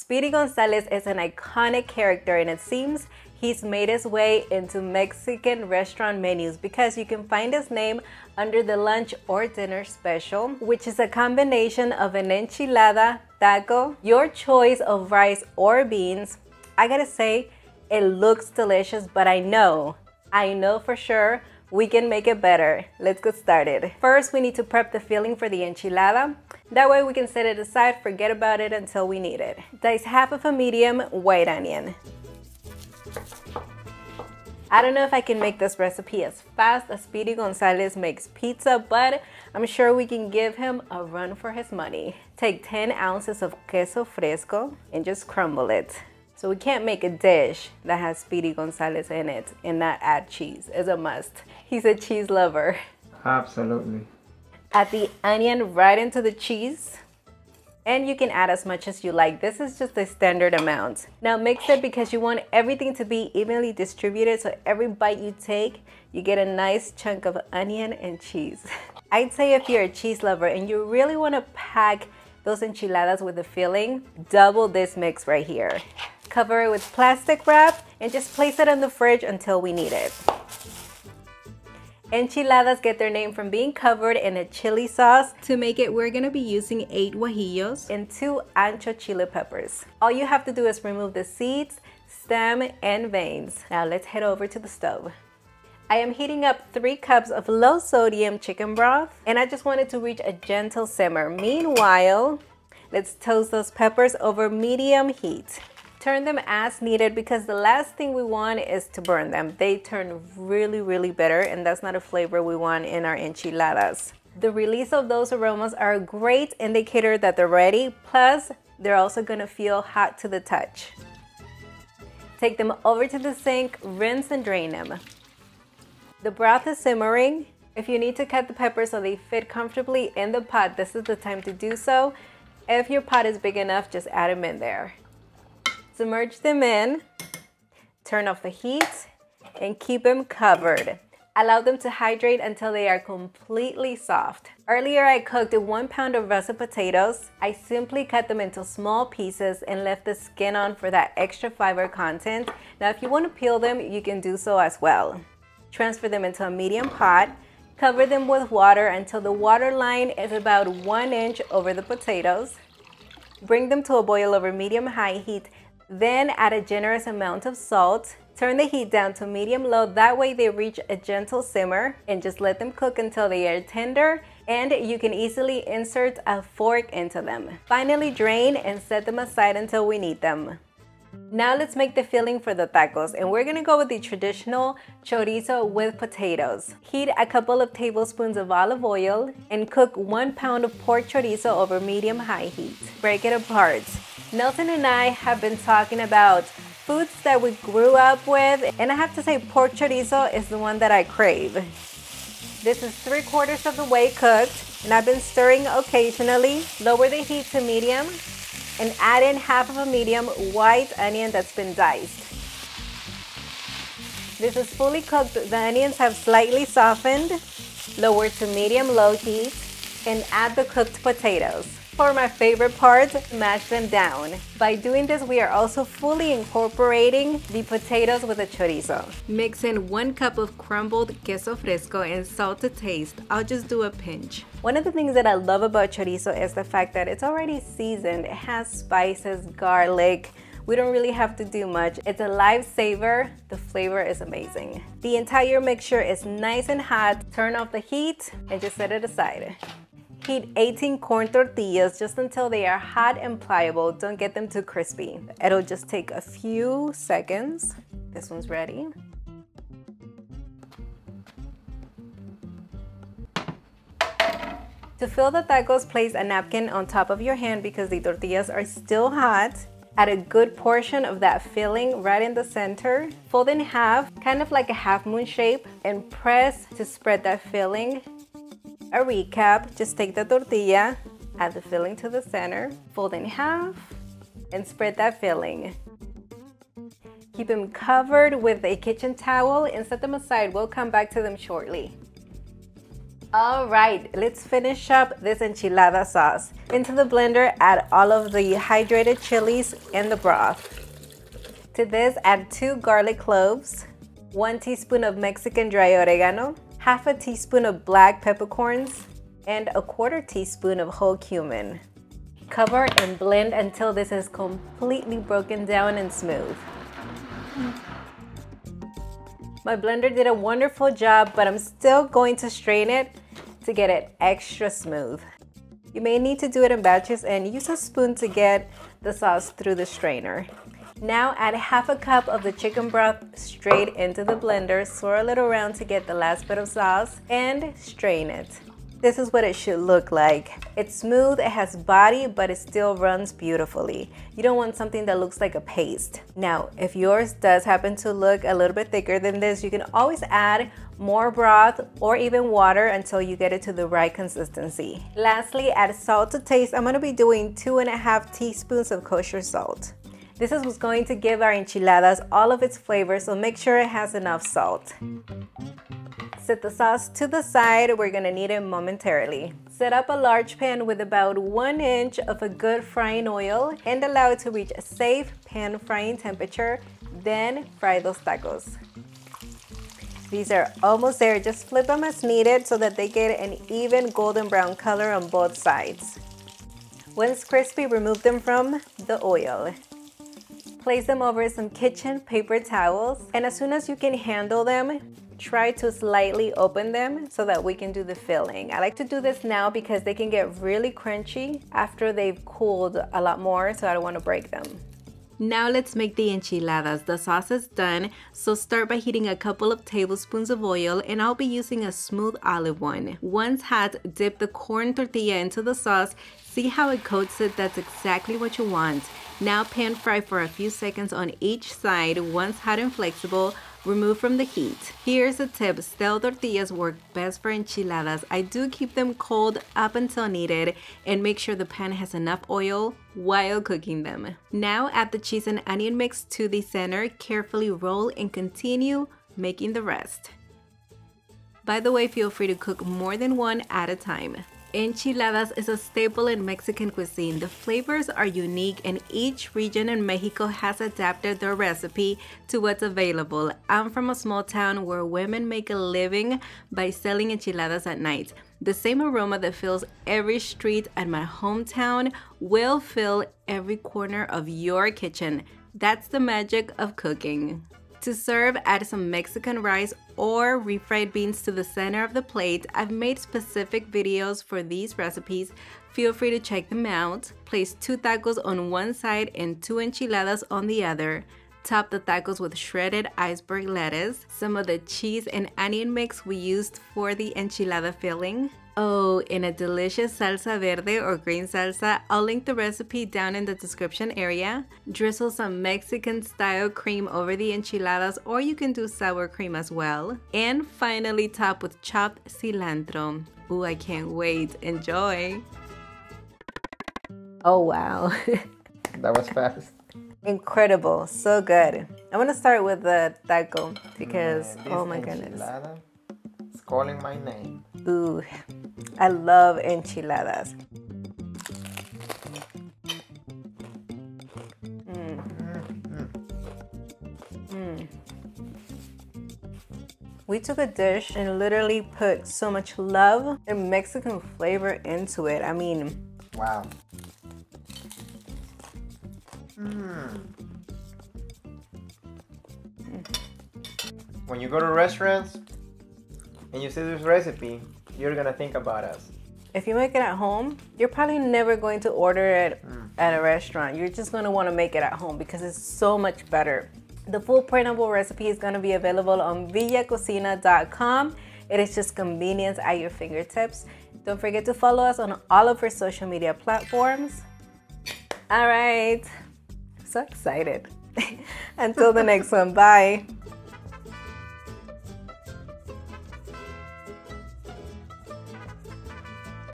Speedy Gonzales is an iconic character, and it seems he's made his way into Mexican restaurant menus because you can find his name under the lunch or dinner special, which is a combination of an enchilada, taco, your choice of rice or beans. I gotta say, it looks delicious, but I know for sure we can make it better. Let's get started. First, we need to prep the filling for the enchilada. That way we can set it aside, forget about it until we need it. Dice half of a medium white onion. I don't know if I can make this recipe as fast as Speedy Gonzales makes pizza, but I'm sure we can give him a run for his money. Take 10 ounces of queso fresco and just crumble it. So we can't make a dish that has Speedy Gonzales in it and not add cheese. It's a must. He's a cheese lover. Absolutely. Add the onion right into the cheese. And you can add as much as you like. This is just the standard amount. Now mix it because you want everything to be evenly distributed, so every bite you take, you get a nice chunk of onion and cheese. I'd say if you're a cheese lover and you really want to pack those enchiladas with the filling, double this mix right here. Cover it with plastic wrap and just place it in the fridge until we need it. Enchiladas get their name from being covered in a chili sauce. To make it, we're gonna be using 8 guajillos and 2 ancho chile peppers. All you have to do is remove the seeds, stem, and veins. Now let's head over to the stove. I am heating up 3 cups of low sodium chicken broth, and I just wanted to reach a gentle simmer. Meanwhile, let's toast those peppers over medium heat. Turn them as needed because the last thing we want is to burn them. They turn really, really bitter, and that's not a flavor we want in our enchiladas. The release of those aromas are a great indicator that they're ready, plus they're also gonna feel hot to the touch. Take them over to the sink, rinse and drain them. The broth is simmering. If you need to cut the peppers so they fit comfortably in the pot, this is the time to do so. If your pot is big enough, just add them in there. Submerge them in, turn off the heat, and keep them covered. Allow them to hydrate until they are completely soft. Earlier I cooked 1 pound of russet potatoes. I simply cut them into small pieces and left the skin on for that extra fiber content. Now if you want to peel them, you can do so as well. Transfer them into a medium pot. Cover them with water until the water line is about 1 inch over the potatoes. Bring them to a boil over medium-high heat. Then add a generous amount of salt. Turn the heat down to medium-low, that way they reach a gentle simmer, and just let them cook until they are tender, and you can easily insert a fork into them. Finally drain and set them aside until we need them. Now let's make the filling for the tacos, and we're gonna go with the traditional chorizo with potatoes. Heat a couple of tablespoons of olive oil and cook 1 pound of pork chorizo over medium-high heat. Break it apart. Nelson and I have been talking about foods that we grew up with, and I have to say pork chorizo is the one that I crave. This is 3/4 of the way cooked, and I've been stirring occasionally. Lower the heat to medium and add in half of a medium white onion that's been diced. This is fully cooked. The onions have slightly softened. Lower to medium-low heat and add the cooked potatoes. For my favorite part, mash them down. By doing this, we are also fully incorporating the potatoes with the chorizo. Mix in 1 cup of crumbled queso fresco and salt to taste. I'll just do a pinch. One of the things that I love about chorizo is the fact that it's already seasoned. It has spices, garlic. We don't really have to do much. It's a lifesaver. The flavor is amazing. The entire mixture is nice and hot. Turn off the heat and just set it aside. Heat 18 corn tortillas just until they are hot and pliable. Don't get them too crispy. It'll just take a few seconds. This one's ready. To fill the tacos, place a napkin on top of your hand because the tortillas are still hot. Add a good portion of that filling right in the center. Fold in half, kind of like a half moon shape, and press to spread that filling. A recap, just take the tortilla, add the filling to the center, fold in half, and spread that filling. Keep them covered with a kitchen towel and set them aside. We'll come back to them shortly. All right, let's finish up this enchilada sauce. Into the blender, add all of the hydrated chilies and the broth. To this, add 2 garlic cloves, 1 teaspoon of Mexican dry oregano, half a teaspoon of black peppercorns, and a 1/4 teaspoon of whole cumin. Cover and blend until this is completely broken down and smooth. My blender did a wonderful job, but I'm still going to strain it to get it extra smooth. You may need to do it in batches and use a spoon to get the sauce through the strainer. Now add half a cup of the chicken broth straight into the blender, swirl it around to get the last bit of sauce, and strain it. This is what it should look like. It's smooth, it has body, but it still runs beautifully. You don't want something that looks like a paste. Now, if yours does happen to look a little bit thicker than this, you can always add more broth or even water until you get it to the right consistency. Lastly, add salt to taste. I'm gonna be doing 2.5 teaspoons of kosher salt. This is what's going to give our enchiladas all of its flavor, so make sure it has enough salt. Set the sauce to the side, we're gonna need it momentarily. Set up a large pan with about 1 inch of a good frying oil and allow it to reach a safe pan frying temperature, then fry those tacos. These are almost there, just flip them as needed so that they get an even golden brown color on both sides. Once crispy, remove them from the oil. Place them over some kitchen paper towels, and as soon as you can handle them, try to slightly open them so that we can do the filling. I like to do this now because they can get really crunchy after they've cooled a lot more, so I don't want to break them. Now let's make the enchiladas. The sauce is done, so start by heating a couple of tablespoons of oil, and I'll be using a smooth olive one. Once hot, dip the corn tortilla into the sauce. See how it coats it? That's exactly what you want. Now pan fry for a few seconds on each side. Once hot and flexible, remove from the heat. Here's a tip, stale tortillas work best for enchiladas. I do keep them cold up until needed, and make sure the pan has enough oil while cooking them. Now add the cheese and onion mix to the center, carefully roll, and continue making the rest. By the way, feel free to cook more than one at a time. Enchiladas is a staple in Mexican cuisine. The flavors are unique, and each region in Mexico has adapted their recipe to what's available. I'm from a small town where women make a living by selling enchiladas at night. The same aroma that fills every street at my hometown will fill every corner of your kitchen. That's the magic of cooking. To serve, add some Mexican rice or refried beans to the center of the plate. I've made specific videos for these recipes. Feel free to check them out. Place 2 tacos on one side and 2 enchiladas on the other. Top the tacos with shredded iceberg lettuce, some of the cheese and onion mix we used for the enchilada filling. Oh, and a delicious salsa verde or green salsa. I'll link the recipe down in the description area. Drizzle some Mexican-style cream over the enchiladas, or you can do sour cream as well. And finally, top with chopped cilantro. Ooh, I can't wait. Enjoy! Oh, wow. That was fast. Incredible. So good. I'm gonna start with the taco because, oh my goodness. It's calling my name. Ooh, I love enchiladas. We took a dish and literally put so much love and Mexican flavor into it. I mean, wow. When you go to restaurants and you see this recipe, you're gonna think about us. If you make it at home, you're probably never going to order it at a restaurant. You're just gonna wanna make it at home because it's so much better. The full printable recipe is gonna be available on villacocina.com. It is just convenience at your fingertips. Don't forget to follow us on all of our social media platforms. All right. So excited. Until the next one, bye.